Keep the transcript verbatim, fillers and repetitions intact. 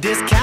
discount.